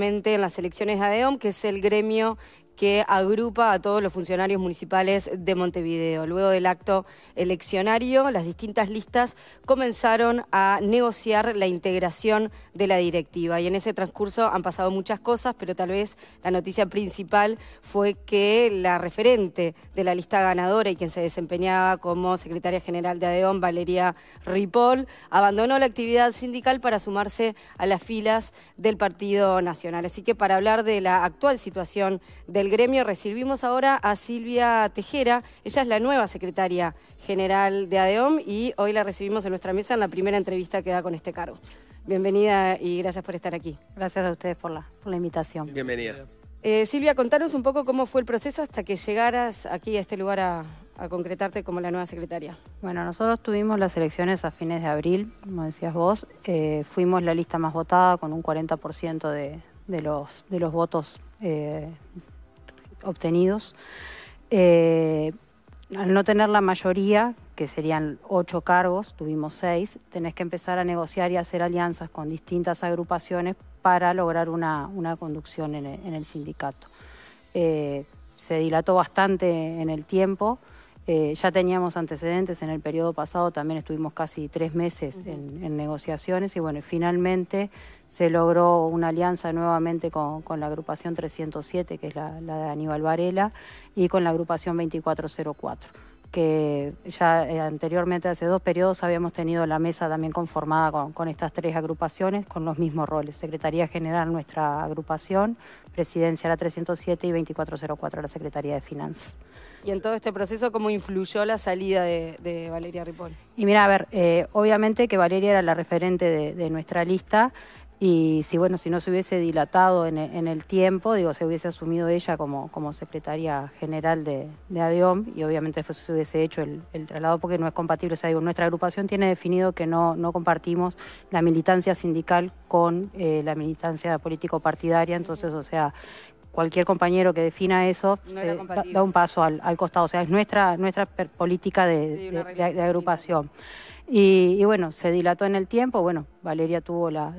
justamente en las elecciones de ADEOM, que es el gremio que agrupa a todos los funcionarios municipales de Montevideo. Luego del acto eleccionario, las distintas listas comenzaron a negociar la integración de la directiva. Y en ese transcurso han pasado muchas cosas, pero tal vez la noticia principal fue que la referente de la lista ganadora y quien se desempeñaba como secretaria general de ADEOM, Valeria Ripoll, abandonó la actividad sindical para sumarse a las filas del Partido Nacional. Así que para hablar de la actual situación del gremio recibimos ahora a Silvia Tejera. Ella es la nueva secretaria general de ADEOM y hoy la recibimos en nuestra mesa en la primera entrevista que da con este cargo. Bienvenida y gracias por estar aquí. Gracias a ustedes por la invitación. Bienvenida. Silvia, contanos un poco cómo fue el proceso hasta que llegaras aquí a este lugar a concretarte como la nueva secretaria. Bueno, nosotros tuvimos las elecciones a fines de abril, como decías vos. Fuimos la lista más votada con un 40% de los votos obtenidos. Al no tener la mayoría, que serían 8 cargos, tuvimos 6, tenés que empezar a negociar y hacer alianzas con distintas agrupaciones para lograr una conducción en el sindicato. Se dilató bastante en el tiempo. Ya teníamos antecedentes en el periodo pasado, también estuvimos casi 3 meses en negociaciones y bueno, finalmente se logró una alianza nuevamente con la agrupación 307, que es la de Aníbal Varela, y con la agrupación 2404, que ya anteriormente, hace 2 periodos, habíamos tenido la mesa también conformada con estas 3 agrupaciones, con los mismos roles: Secretaría General nuestra agrupación, Presidencia la 307 y 2404 la Secretaría de Finanzas. Y en todo este proceso, ¿cómo influyó la salida de Valeria Ripoll? Y mira, a ver, obviamente que Valeria era la referente de nuestra lista. Y si bueno, si no se hubiese dilatado en el tiempo, digo, se hubiese asumido ella como secretaria general de ADEOM, y obviamente después se hubiese hecho el traslado, porque no es compatible. O sea, digo, nuestra agrupación tiene definido que no compartimos la militancia sindical con la militancia político-partidaria, entonces, o sea, cualquier compañero que defina eso da un paso al costado. O sea, es nuestra política de agrupación. Y bueno, se dilató en el tiempo. Bueno, Valeria tuvo la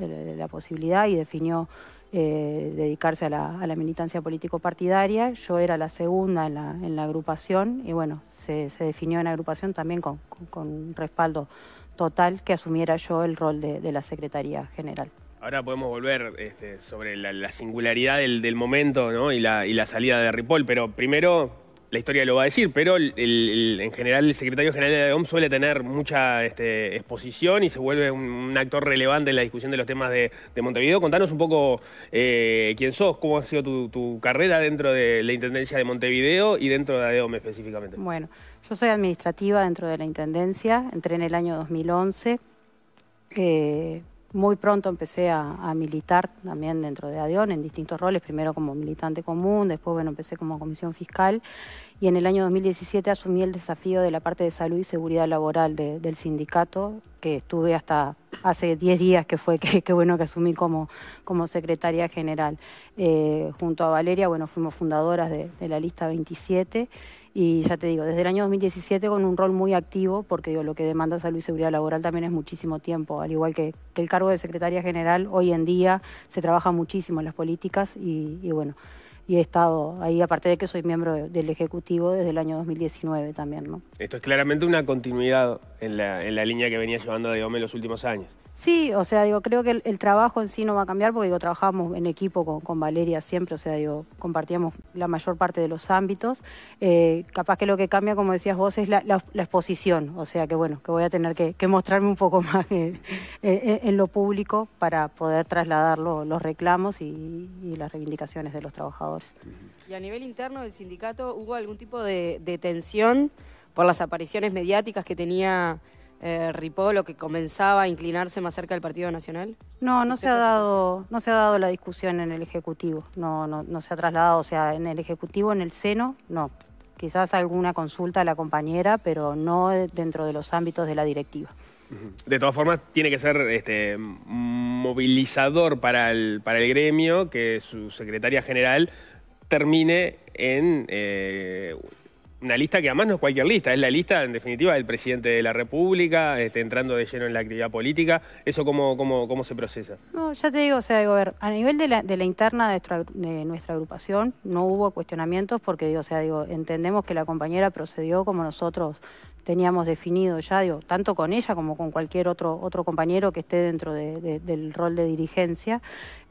posibilidad y definió dedicarse a la militancia político-partidaria. Yo era la segunda en la agrupación y bueno, se definió en la agrupación también con un respaldo total que asumiera yo el rol de la Secretaría General. Ahora podemos volver sobre la singularidad del momento, ¿no? y la salida de Ripoll, pero primero la historia lo va a decir, pero en general el secretario general de ADEOM suele tener mucha exposición y se vuelve un actor relevante en la discusión de los temas de Montevideo. Contanos un poco quién sos, cómo ha sido tu carrera dentro de la Intendencia de Montevideo y dentro de ADEOM específicamente. Bueno, yo soy administrativa dentro de la Intendencia, entré en el año 2011, muy pronto empecé a militar también dentro de ADEOM en distintos roles, primero como militante común, después bueno, empecé como comisión fiscal y en el año 2017 asumí el desafío de la parte de salud y seguridad laboral del sindicato, que estuve hasta hace 10 días que fue que bueno, que asumí como secretaria general. Junto a Valeria, bueno, fuimos fundadoras de la lista 27. Y ya te digo, desde el año 2017 con un rol muy activo, porque digo, lo que demanda salud y seguridad laboral también es muchísimo tiempo, al igual que el cargo de secretaria general. Hoy en día se trabaja muchísimo en las políticas y bueno, y he estado ahí, aparte de que soy miembro del Ejecutivo desde el año 2019 también, ¿no? Esto es claramente una continuidad en la línea que venía llevando ADEOM en los últimos años. Sí, o sea, digo, creo que el trabajo en sí no va a cambiar porque, digo, trabajábamos en equipo con Valeria siempre, o sea, digo, compartíamos la mayor parte de los ámbitos. Capaz que lo que cambia, como decías vos, es la exposición, o sea, que bueno, que voy a tener que mostrarme un poco más en lo público para poder trasladar los reclamos y las reivindicaciones de los trabajadores. Y a nivel interno del sindicato, ¿hubo algún tipo de tensión por las apariciones mediáticas que tenía Ripoll, lo que comenzaba a inclinarse más cerca del Partido Nacional? No, no se ha dado la discusión en el Ejecutivo, no se ha trasladado, o sea, en el Ejecutivo, en el seno, no. Quizás alguna consulta a la compañera, pero no dentro de los ámbitos de la directiva. De todas formas, tiene que ser movilizador para el gremio que su secretaria general termine en Una lista que además no es cualquier lista, es la lista en definitiva del presidente de la República, entrando de lleno en la actividad política. ¿Eso cómo se procesa? No, ya te digo, o sea, digo, a ver, a nivel de la interna de nuestra agrupación no hubo cuestionamientos porque, digo, o sea, digo, entendemos que la compañera procedió como nosotros teníamos definido ya, digo, tanto con ella como con cualquier otro compañero que esté dentro del rol de dirigencia,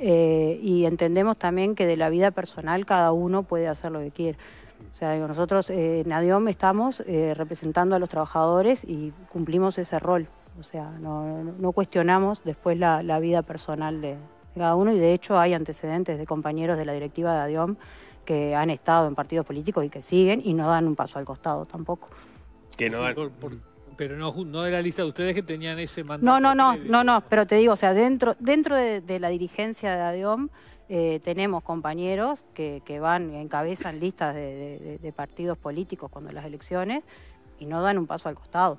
y entendemos también que de la vida personal cada uno puede hacer lo que quiere. O sea, digo, nosotros en ADEOM estamos representando a los trabajadores y cumplimos ese rol. O sea, no cuestionamos después la vida personal de cada uno, y de hecho hay antecedentes de compañeros de la directiva de ADEOM que han estado en partidos políticos y que siguen y no dan un paso al costado tampoco. Que no dan... Pero no de la lista de ustedes que tenían ese mandato. No, pero te digo, o sea, dentro de la dirigencia de ADEOM tenemos compañeros que van, encabezan listas de partidos políticos cuando las elecciones y no dan un paso al costado.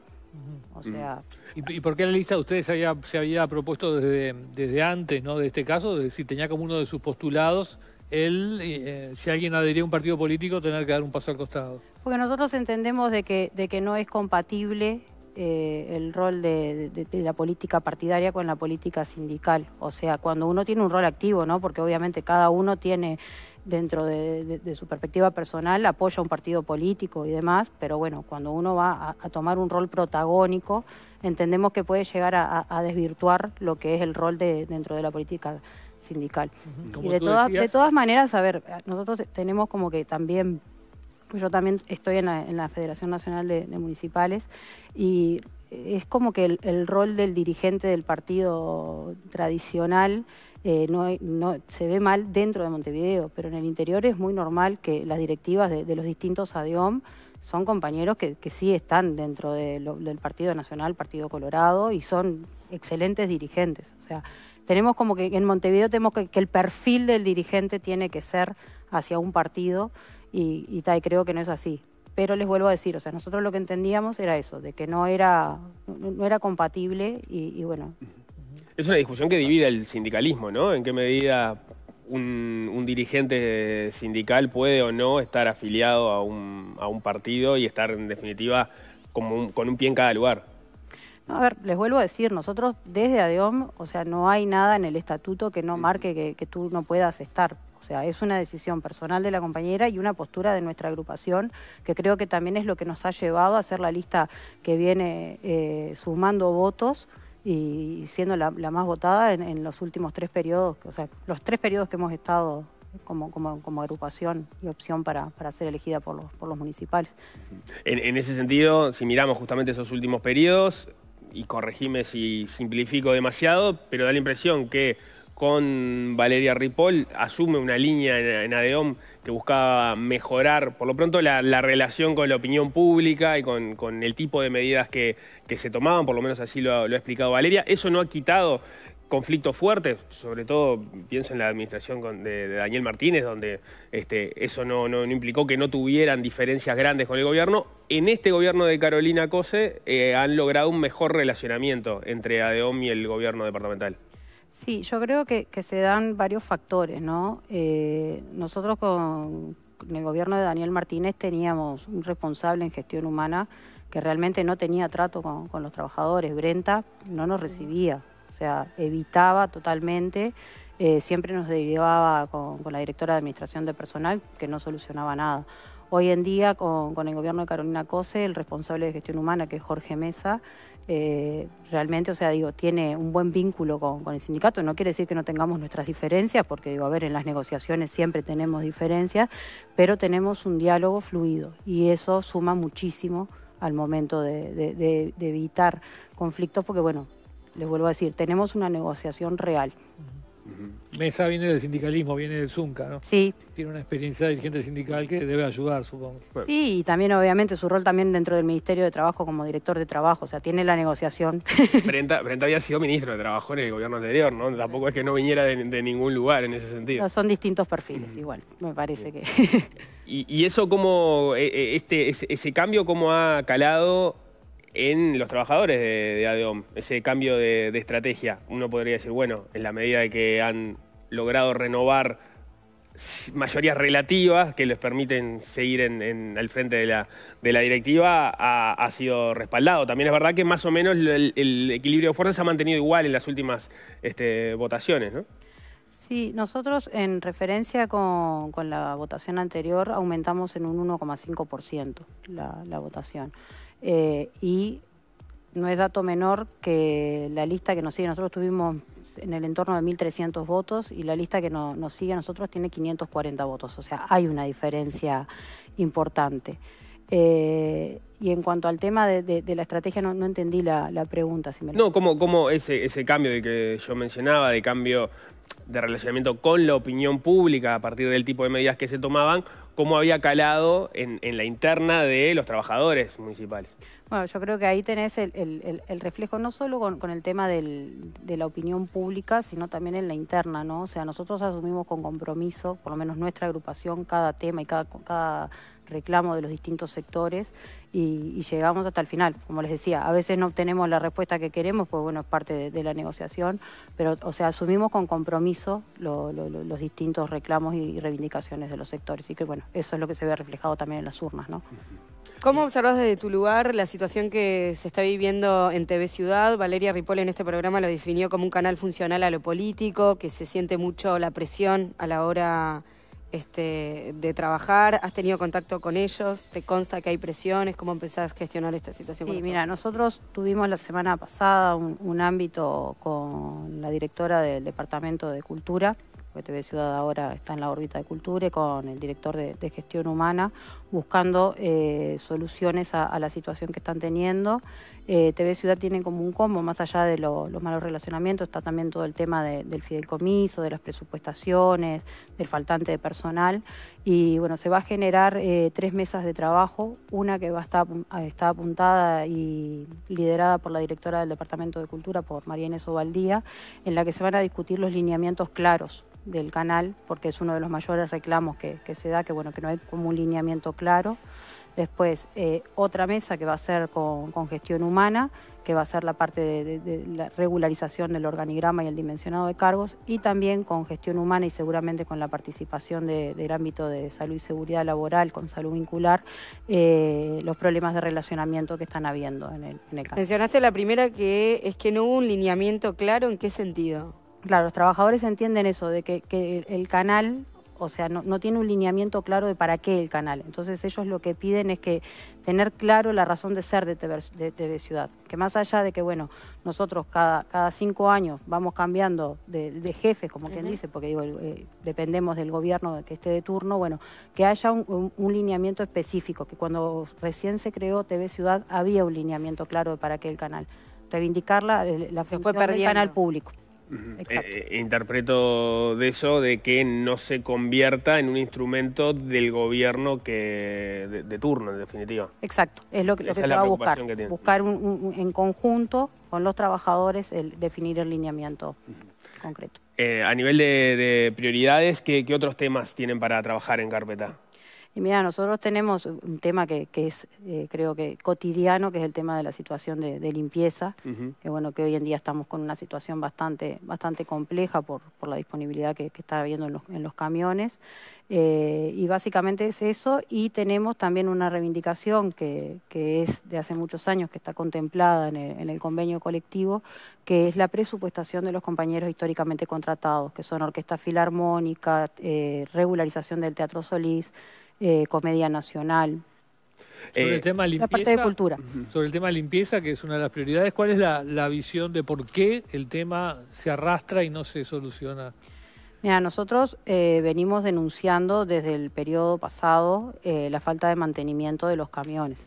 O sea... ¿Y por qué la lista de ustedes se había propuesto desde antes, ¿no?, de este caso? Es decir, tenía como uno de sus postulados si alguien adhería a un partido político, tener que dar un paso al costado. Porque nosotros entendemos de que no es compatible el rol de la política partidaria con la política sindical. O sea, cuando uno tiene un rol activo, ¿no? Porque obviamente cada uno tiene, dentro de su perspectiva personal, apoya a un partido político y demás, pero bueno, cuando uno va a tomar un rol protagónico, entendemos que puede llegar a desvirtuar lo que es el rol dentro de la política sindical. Y de todas maneras, a ver, nosotros tenemos como que también... Yo también estoy en la Federación Nacional de Municipales y es como que el rol del dirigente del partido tradicional no se ve mal dentro de Montevideo, pero en el interior es muy normal que las directivas de los distintos ADEOM son compañeros que sí están dentro del Partido Nacional, Partido Colorado, y son excelentes dirigentes. O sea, tenemos como que en Montevideo tenemos que el perfil del dirigente tiene que ser hacia un partido. Y creo que no es así. Pero les vuelvo a decir, o sea, nosotros lo que entendíamos era eso, de que no era compatible y bueno. Es una discusión que divide el sindicalismo, ¿no? ¿En qué medida un dirigente sindical puede o no estar afiliado a un partido y estar en definitiva como con un pie en cada lugar? No, a ver, les vuelvo a decir, nosotros desde ADEOM, o sea, no hay nada en el estatuto que no marque que tú no puedas estar. O sea, es una decisión personal de la compañera y una postura de nuestra agrupación, que creo que también es lo que nos ha llevado a hacer la lista que viene sumando votos y siendo la más votada en los últimos 3 periodos, o sea, los 3 periodos que hemos estado como agrupación y opción para ser elegida por los municipales. En ese sentido, si miramos justamente esos últimos periodos, y corregime si simplifico demasiado, pero da la impresión que con Valeria Ripoll asume una línea en ADEOM que buscaba mejorar, por lo pronto, la relación con la opinión pública y con el tipo de medidas que se tomaban, por lo menos así lo ha explicado Valeria. Eso no ha quitado conflictos fuertes, sobre todo pienso en la administración de Daniel Martínez, donde eso no implicó que no tuvieran diferencias grandes con el gobierno. En este gobierno de Carolina Cose han logrado un mejor relacionamiento entre ADEOM y el gobierno departamental. Sí, yo creo que se dan varios factores, ¿no? Nosotros con el gobierno de Daniel Martínez teníamos un responsable en gestión humana que realmente no tenía trato con los trabajadores. Brenta no nos recibía, o sea, evitaba totalmente, siempre nos derivaba con la directora de administración de personal, que no solucionaba nada. Hoy en día, con el gobierno de Carolina Cose, el responsable de gestión humana, que es Jorge Mesa, realmente, o sea, digo, tiene un buen vínculo con el sindicato. No quiere decir que no tengamos nuestras diferencias, porque, digo, a ver, en las negociaciones siempre tenemos diferencias, pero tenemos un diálogo fluido y eso suma muchísimo al momento de evitar conflictos, porque, bueno, les vuelvo a decir, tenemos una negociación real. Mesa viene del sindicalismo, viene del ZUNCA, ¿no? Sí. Tiene una experiencia de dirigente sindical que debe ayudar, supongo. Sí, y también obviamente su rol también dentro del Ministerio de Trabajo como director de trabajo, o sea, tiene la negociación. Brenta había sido ministro de Trabajo en el gobierno anterior, ¿no? Tampoco es que no viniera de ningún lugar en ese sentido. No, son distintos perfiles, igual, me parece que... ¿Y eso cómo, ese cambio cómo ha calado en los trabajadores de ADEOM, ese cambio de estrategia? Uno podría decir, bueno, en la medida de que han logrado renovar mayorías relativas que les permiten seguir al frente de la directiva, ha sido respaldado. También es verdad que más o menos el equilibrio de fuerzas se ha mantenido igual en las últimas votaciones, ¿no? Sí, nosotros en referencia con la votación anterior aumentamos en un 1,5% la votación. Y no es dato menor que la lista que nos sigue, nosotros tuvimos en el entorno de 1.300 votos y la lista que nos sigue a nosotros tiene 540 votos, o sea, hay una diferencia importante. Y en cuanto al tema de la estrategia, no entendí la pregunta. Si me no, como ese cambio del que yo mencionaba, de cambio de relacionamiento con la opinión pública a partir del tipo de medidas que se tomaban, cómo había calado en la interna de los trabajadores municipales. Bueno, yo creo que ahí tenés el reflejo no solo con el tema de la opinión pública, sino también en la interna, ¿no? O sea, nosotros asumimos con compromiso, por lo menos nuestra agrupación, cada tema y cada reclamo de los distintos sectores y llegamos hasta el final. Como les decía, a veces no obtenemos la respuesta que queremos, pues bueno, es parte de la negociación, pero o sea, asumimos con compromiso los distintos reclamos y reivindicaciones de los sectores. Así que bueno, eso es lo que se ve reflejado también en las urnas, ¿no? ¿Cómo observas desde tu lugar la situación que se está viviendo en TV Ciudad? Valeria Ripoll en este programa lo definió como un canal funcional a lo político, que se siente mucho la presión a la hora de trabajar. ¿Has tenido contacto con ellos? ¿Te consta que hay presiones? ¿Cómo empezás a gestionar esta situación? Sí, mira, nosotros tuvimos la semana pasada un ámbito con la directora del Departamento de Cultura, porque TV Ciudad ahora está en la órbita de Cultura, y con el director de Gestión Humana, buscando soluciones a la situación que están teniendo. TV Ciudad tiene como un combo, más allá de los malos relacionamientos, está también todo el tema del fideicomiso, de las presupuestaciones, del faltante de personal. Y bueno, se va a generar 3 mesas de trabajo, una que va a estar apuntada y liderada por la directora del Departamento de Cultura, por María Inés Obaldía, en la que se van a discutir los lineamientos claros del canal, porque es uno de los mayores reclamos que se da, que bueno, que no hay como un lineamiento claro. Después, otra mesa que va a ser con Gestión Humana, que va a ser la parte de la regularización del organigrama y el dimensionado de cargos, y también con Gestión Humana y seguramente con la participación del ámbito de salud y seguridad laboral, con salud vincular, los problemas de relacionamiento que están habiendo en el caso. Mencionaste la primera, que es que no hubo un lineamiento claro. ¿En qué sentido? Claro, los trabajadores entienden eso, de que el canal, o sea, no tiene un lineamiento claro de para qué el canal. Entonces ellos lo que piden es que tener claro la razón de ser de TV Ciudad. Que más allá de que, bueno, nosotros cada 5 años vamos cambiando de jefe, como quien dice, porque digo, dependemos del gobierno que esté de turno, bueno, que haya un lineamiento específico, que cuando recién se creó TV Ciudad había un lineamiento claro de para qué el canal. Reivindicar la función del canal público. Interpreto de eso, de que no se convierta en un instrumento del gobierno de turno, en definitiva. Exacto, es lo que se va a buscar. Buscar en conjunto con los trabajadores definir el lineamiento concreto. A nivel de prioridades, ¿qué otros temas tienen para trabajar en carpeta? Y mira, nosotros tenemos un tema que es, creo que cotidiano, que es el tema de la situación de limpieza, que bueno, que hoy en día estamos con una situación bastante compleja por la disponibilidad que está habiendo en los camiones, y básicamente es eso, y tenemos también una reivindicación que es de hace muchos años, que está contemplada en el convenio colectivo, que es la presupuestación de los compañeros históricamente contratados, que son Orquesta Filarmónica, regularización del Teatro Solís, Comedia Nacional. Sobre el tema limpieza, la parte de cultura. Sobre el tema de limpieza, que es una de las prioridades, ¿cuál es la visión de por qué el tema se arrastra y no se soluciona? Mira, nosotros venimos denunciando desde el periodo pasado la falta de mantenimiento de los camiones,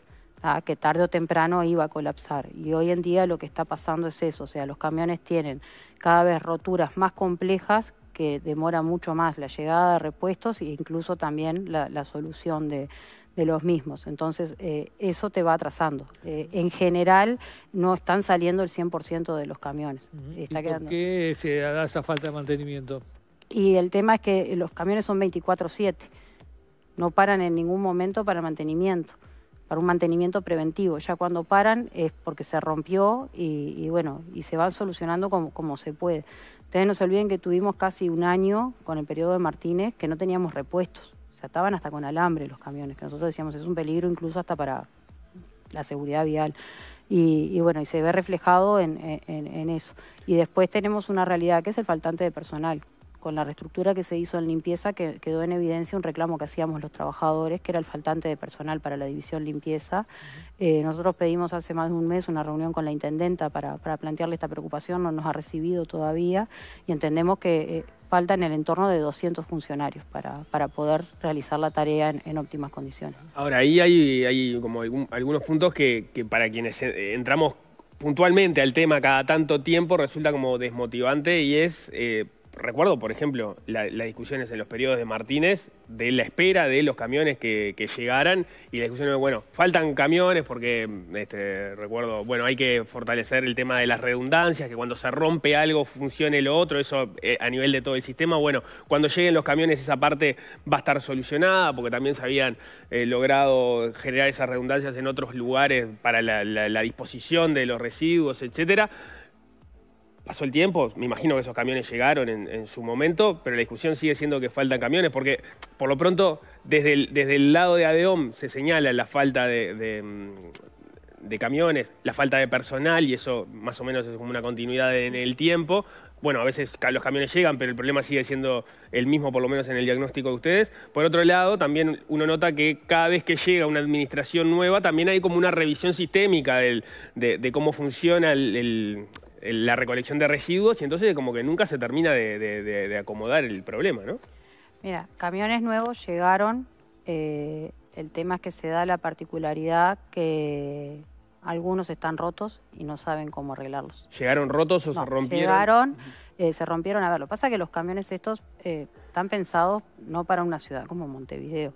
que tarde o temprano iba a colapsar. Y hoy en día lo que está pasando es eso, o sea, los camiones tienen cada vez roturas más complejas que demora mucho más la llegada de repuestos e incluso también la solución de los mismos. Entonces, eso te va atrasando. En general, no están saliendo el 100% de los camiones. Está quedando. ¿Por qué se da esa falta de mantenimiento? Y el tema es que los camiones son 24/7. No paran en ningún momento para mantenimiento, para un mantenimiento preventivo. Ya cuando paran es porque se rompió y bueno, y se van solucionando como se puede. Ustedes no se olviden que tuvimos casi un año con el periodo de Martínez que no teníamos repuestos. O sea, estaban hasta con alambre los camiones, que nosotros decíamos es un peligro incluso hasta para la seguridad vial. Y bueno, y se ve reflejado en eso. Y después tenemos una realidad que es el faltante de personal. Con la reestructura que se hizo en limpieza, que quedó en evidencia un reclamo que hacíamos los trabajadores, que era el faltante de personal para la división limpieza. Nosotros pedimos hace más de un mes una reunión con la intendenta para plantearle esta preocupación, no nos ha recibido todavía y entendemos que faltan en el entorno de 200 funcionarios para poder realizar la tarea en óptimas condiciones. Ahora, ahí hay como algunos puntos que para quienes entramos puntualmente al tema cada tanto tiempo resulta como desmotivante y es... recuerdo, por ejemplo, las discusiones en los periodos de Martínez, de la espera de los camiones que llegaran y la discusión de, bueno, faltan camiones porque, recuerdo, bueno, hay que fortalecer el tema de las redundancias, que cuando se rompe algo funcione lo otro, eso a nivel de todo el sistema. Bueno, cuando lleguen los camiones esa parte va a estar solucionada porque también se habían logrado generar esas redundancias en otros lugares para la disposición de los residuos, etcétera. Pasó el tiempo, me imagino que esos camiones llegaron en su momento, pero la discusión sigue siendo que faltan camiones, porque por lo pronto desde el lado de ADEOM se señala la falta de camiones, la falta de personal, y eso más o menos es como una continuidad en el tiempo. Bueno, a veces los camiones llegan, pero el problema sigue siendo el mismo, por lo menos en el diagnóstico de ustedes. Por otro lado, también uno nota que cada vez que llega una administración nueva, también hay como una revisión sistémica de cómo funciona la recolección de residuos y entonces como que nunca se termina de acomodar el problema, ¿no? Mira, camiones nuevos llegaron, el tema es que se da la particularidad que algunos están rotos y no saben cómo arreglarlos. ¿Llegaron rotos o no, se rompieron? Llegaron, se rompieron, a ver, lo que pasa es que los camiones estos están pensados no para una ciudad como Montevideo.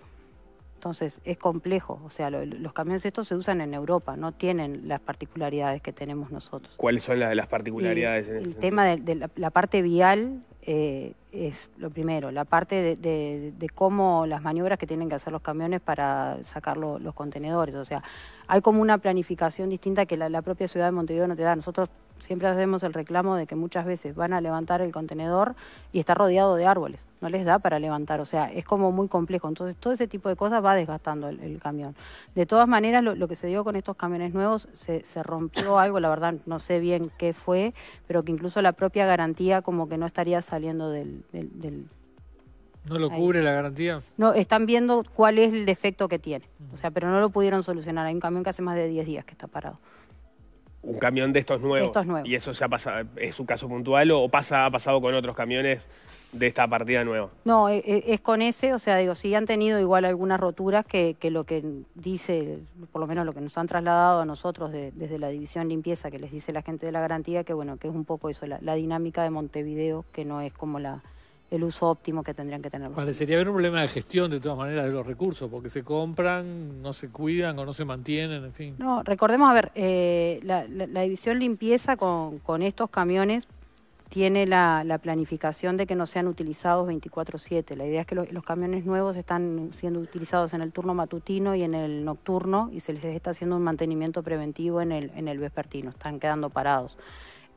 Entonces es complejo, o sea, los camiones estos se usan en Europa, no tienen las particularidades que tenemos nosotros. ¿Cuáles son las particularidades? El tema de la parte vial es lo primero, la parte de cómo las maniobras que tienen que hacer los camiones para sacar los contenedores, o sea, hay como una planificación distinta que la propia ciudad de Montevideo no te da. Nosotros siempre hacemos el reclamo de que muchas veces van a levantar el contenedor y está rodeado de árboles. No les da para levantar, o sea, es como muy complejo. Entonces, todo ese tipo de cosas va desgastando el camión. De todas maneras, lo que se dio con estos camiones nuevos, se rompió algo, la verdad, no sé bien qué fue, pero que incluso la propia garantía como que no estaría saliendo del ¿No lo cubre la garantía? No, están viendo cuál es el defecto que tiene, o sea, pero no lo pudieron solucionar. Hay un camión que hace más de 10 días que está parado. Un camión de estos nuevos. ¿Y eso ya pasa, es un caso puntual o ha pasado con otros camiones de esta partida nueva? No, es con ese, o sea, digo, sí han tenido igual algunas roturas que lo que dice, por lo menos lo que nos han trasladado a nosotros desde la división limpieza, que les dice la gente de la garantía, que bueno, que es un poco eso, la dinámica de Montevideo, que no es como el uso óptimo que tendrían que tener. Parecería haber un problema de gestión, de todas maneras, de los recursos, porque se compran, no se cuidan o no se mantienen, en fin. No, recordemos, a ver, la división limpieza con estos camiones tiene la planificación de que no sean utilizados 24/7. La idea es que los camiones nuevos están siendo utilizados en el turno matutino y en el nocturno, y se les está haciendo un mantenimiento preventivo en el vespertino, están quedando parados.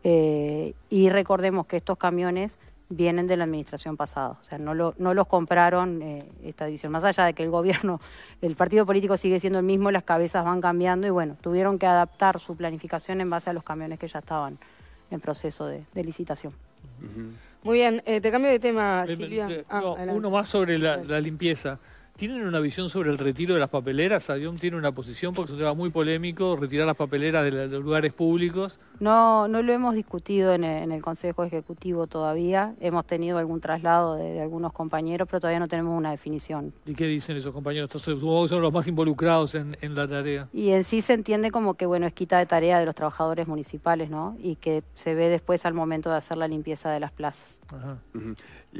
Y recordemos que estos camiones vienen de la administración pasada, o sea, no los compraron esta división. Más allá de que el gobierno, el partido político sigue siendo el mismo, las cabezas van cambiando y bueno, tuvieron que adaptar su planificación en base a los camiones que ya estaban en proceso de licitación. Muy bien, te cambio de tema, Silvia. Uno más sobre la limpieza. ¿Tienen una visión sobre el retiro de las papeleras? ADEOM tiene una posición porque es un tema muy polémico, retirar las papeleras de lugares públicos. No lo hemos discutido en el Consejo Ejecutivo todavía. Hemos tenido algún traslado de algunos compañeros, pero todavía no tenemos una definición. ¿Y qué dicen esos compañeros? Entonces, supongo que son los más involucrados en la tarea. Y en sí se entiende como que, bueno, es quita de tarea de los trabajadores municipales, ¿no? Y que se ve después al momento de hacer la limpieza de las plazas. Ajá.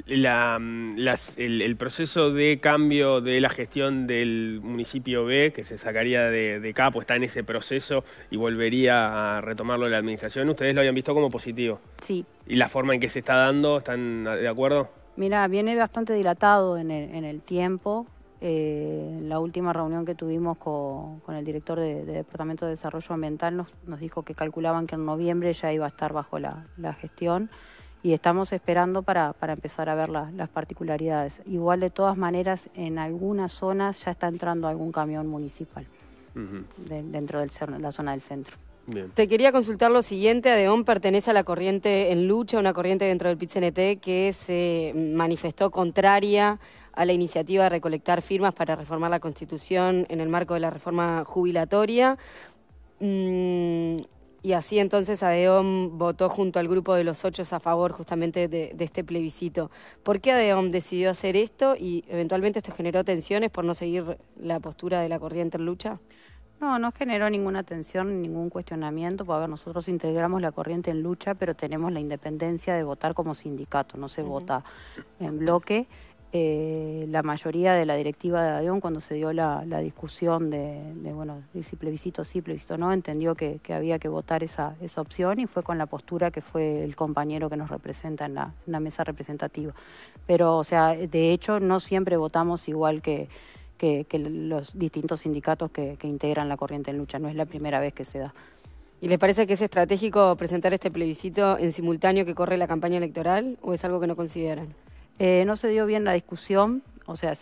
El proceso de cambio de la gestión del municipio B, que se sacaría de capo, está en ese proceso y volvería a retomarlo la administración. ¿Ustedes lo habían visto como positivo? Sí. ¿Y la forma en que se está dando, están de acuerdo? Mira, viene bastante dilatado en el tiempo. La última reunión que tuvimos con el director de Departamento de Desarrollo Ambiental nos dijo que calculaban que en noviembre ya iba a estar bajo la gestión. y estamos esperando para empezar a ver las particularidades. Igual, de todas maneras, en algunas zonas ya está entrando algún camión municipal dentro de la zona del centro. Bien. Te quería consultar lo siguiente. ADEOM pertenece a la corriente en lucha, una corriente dentro del PIT-CNT que se manifestó contraria a la iniciativa de recolectar firmas para reformar la Constitución en el marco de la reforma jubilatoria. Y así entonces ADEOM votó junto al grupo de los 8 a favor justamente de este plebiscito. ¿Por qué ADEOM decidió hacer esto y eventualmente esto generó tensiones por no seguir la postura de la corriente en lucha? No, no generó ninguna tensión, ningún cuestionamiento. Pues, a ver, nosotros integramos la corriente en lucha, pero tenemos la independencia de votar como sindicato, no se vota en bloque. La mayoría de la directiva de ADEOM, cuando se dio la discusión de si plebiscito sí, plebiscito no, entendió que había que votar esa opción y fue con la postura que fue el compañero que nos representa en la mesa representativa. Pero, o sea, de hecho, no siempre votamos igual que los distintos sindicatos que integran la corriente en lucha. No es la primera vez que se da. ¿Y les parece que es estratégico presentar este plebiscito en simultáneo que corre la campaña electoral o es algo que no consideran? No se dio bien la discusión, o sea,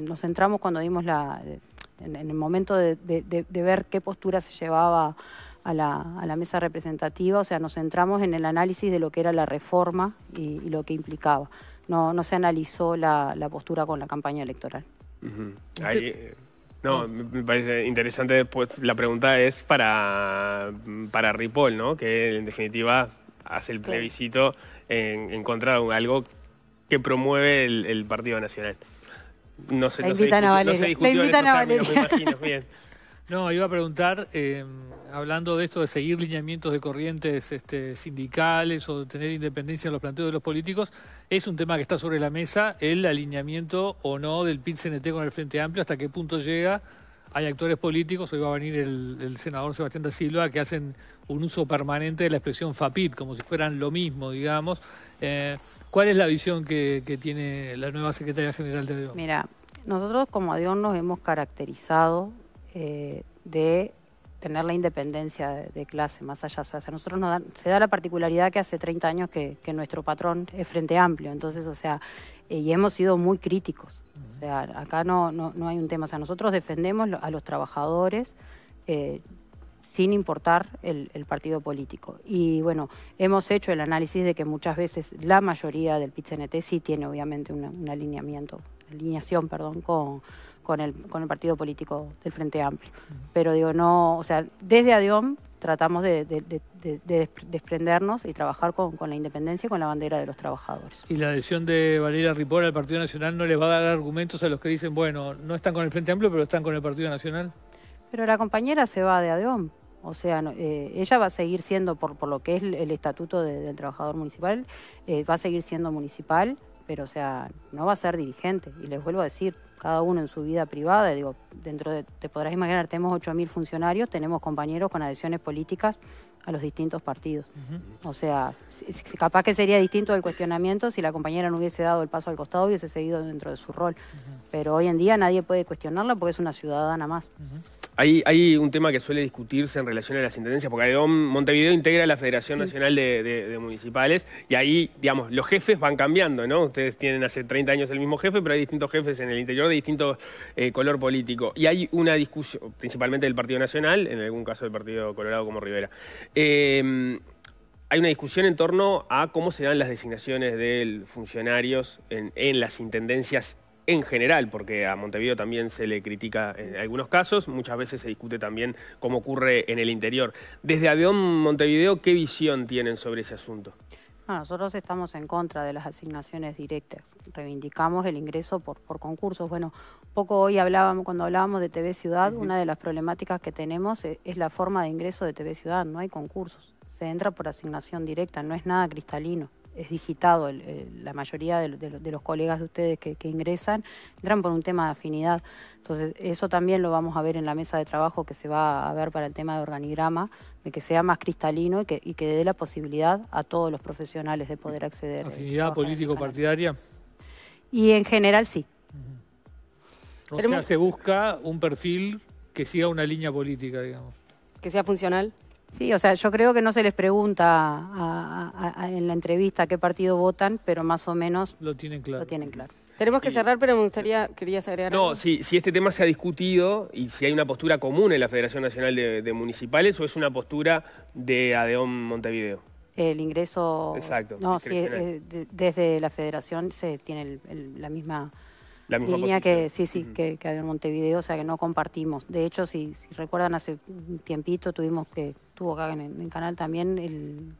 nos centramos cuando dimos en el momento de ver qué postura se llevaba a la mesa representativa, o sea, nos centramos en el análisis de lo que era la reforma y lo que implicaba. No se analizó la postura con la campaña electoral. No, me parece interesante. Después la pregunta es para Ripoll, ¿no? Que en definitiva hace el plebiscito en contra de algo que promueve el Partido Nacional. No sé, no se discutió. No, iba a preguntar, hablando de esto de seguir lineamientos de corrientes sindicales o de tener independencia en los planteos de los políticos, es un tema que está sobre la mesa, el alineamiento o no del PIT-CNT con el Frente Amplio, hasta qué punto llega. Hay actores políticos, hoy va a venir el senador Sebastián de Silva, que hacen un uso permanente de la expresión FAPIT, como si fueran lo mismo, digamos. ¿Cuál es la visión que tiene la nueva secretaria general de ADEOM? Mira, nosotros como ADEOM nos hemos caracterizado de tener la independencia de clase, más allá. O sea, nosotros se da la particularidad que hace 30 años que nuestro patrón es Frente Amplio, entonces, o sea, y hemos sido muy críticos. O sea, acá no hay un tema. O sea, nosotros defendemos a los trabajadores sin importar el partido político. Y bueno, hemos hecho el análisis de que muchas veces la mayoría del PIT-CNT sí tiene obviamente una alineación con el partido político del Frente Amplio. Pero digo, no, o sea, desde ADEOM tratamos de desprendernos y trabajar con la independencia y con la bandera de los trabajadores. ¿Y la adhesión de Valeria Ripoll al Partido Nacional no les va a dar argumentos a los que dicen, bueno, no están con el Frente Amplio, pero están con el Partido Nacional? Pero la compañera se va de ADEOM. O sea, ella va a seguir siendo, por lo que es el estatuto del trabajador municipal, va a seguir siendo municipal, pero, o sea, no va a ser dirigente. Y les vuelvo a decir, cada uno en su vida privada, digo, dentro de, te podrás imaginar, tenemos 8.000 funcionarios, tenemos compañeros con adhesiones políticas a los distintos partidos. O sea, capaz que sería distinto el cuestionamiento si la compañera no hubiese dado el paso al costado y hubiese seguido dentro de su rol. Pero hoy en día nadie puede cuestionarla porque es una ciudadana más. Hay un tema que suele discutirse en relación a las intendencias, porque ADEOM Montevideo integra la Federación Nacional de Municipales y ahí, digamos, los jefes van cambiando, ¿no? Ustedes tienen hace 30 años el mismo jefe, pero hay distintos jefes en el interior de distinto color político. Y hay una discusión, principalmente del Partido Nacional, en algún caso del Partido Colorado como Rivera. Hay una discusión en torno a cómo se dan las designaciones de funcionarios en las intendencias en general, porque a Montevideo también se le critica en algunos casos, muchas veces se discute también cómo ocurre en el interior. Desde ADEOM Montevideo, ¿qué visión tienen sobre ese asunto? No, nosotros estamos en contra de las asignaciones directas, reivindicamos el ingreso por concursos. Bueno, poco hoy hablábamos, cuando hablábamos de TV Ciudad, una de las problemáticas que tenemos es la forma de ingreso de TV Ciudad, no hay concursos, se entra por asignación directa, no es nada cristalino. Es digitado, la mayoría de los colegas de ustedes que ingresan entran por un tema de afinidad. Entonces, eso también lo vamos a ver en la mesa de trabajo que se va a ver para el tema de organigrama, de que sea más cristalino y que dé la posibilidad a todos los profesionales de poder acceder. ¿Afinidad político-partidaria? Y en general sí. O sea, se busca un perfil que siga una línea política, digamos. ¿Que sea funcional? Sí, o sea, yo creo que no se les pregunta en la entrevista qué partido votan, pero más o menos lo tienen claro. Lo tienen claro. Tenemos que cerrar, pero me gustaría, querías agregar algo. No, si este tema se ha discutido y si hay una postura común en la Federación Nacional de Municipales o es una postura de ADEOM Montevideo. El ingreso... Exacto. No, sí, desde la Federación se tiene la misma línea que, que hay en Montevideo, o sea que no compartimos. De hecho, si recuerdan, hace un tiempito tuvo acá en Canal también el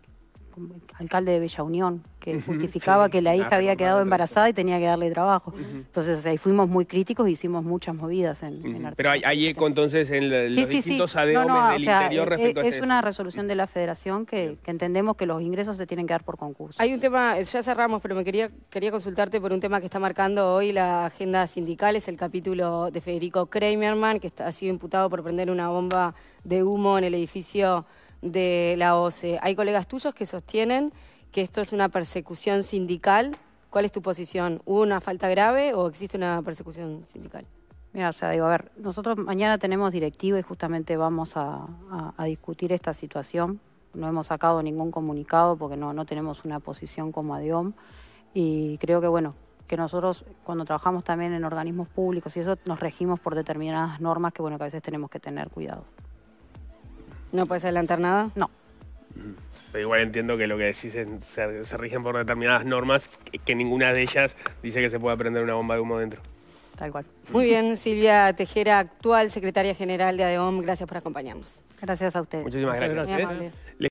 alcalde de Bella Unión, que justificaba que la hija había quedado embarazada y tenía que darle trabajo. Entonces, o sea, ahí fuimos muy críticos e hicimos muchas movidas en Argentina. Pero hay eco entonces en los distintos ADEOM del interior respecto a este. Es una resolución de la Federación que entendemos que los ingresos se tienen que dar por concurso. Hay un tema, ya cerramos, pero me quería consultarte por un tema que está marcando hoy la agenda sindical, es el capítulo de Federico Kramerman, que ha sido imputado por prender una bomba de humo en el edificio de la OSE. Hay colegas tuyos que sostienen que esto es una persecución sindical. ¿Cuál es tu posición? ¿Hubo una falta grave o existe una persecución sindical? Mira, o sea, digo, a ver, nosotros mañana tenemos directiva y justamente vamos a discutir esta situación. No hemos sacado ningún comunicado porque no tenemos una posición como ADEOM y creo que, bueno, que nosotros cuando trabajamos también en organismos públicos y eso nos regimos por determinadas normas que, bueno, que a veces tenemos que tener cuidado. ¿No puedes adelantar nada? No. Pero igual entiendo que lo que decís es se rigen por determinadas normas que ninguna de ellas dice que se pueda prender una bomba de humo dentro. Tal cual. Muy bien, Silvia Tejera, actual secretaria general de ADEOM, gracias por acompañarnos. Gracias a ustedes. Muchísimas gracias.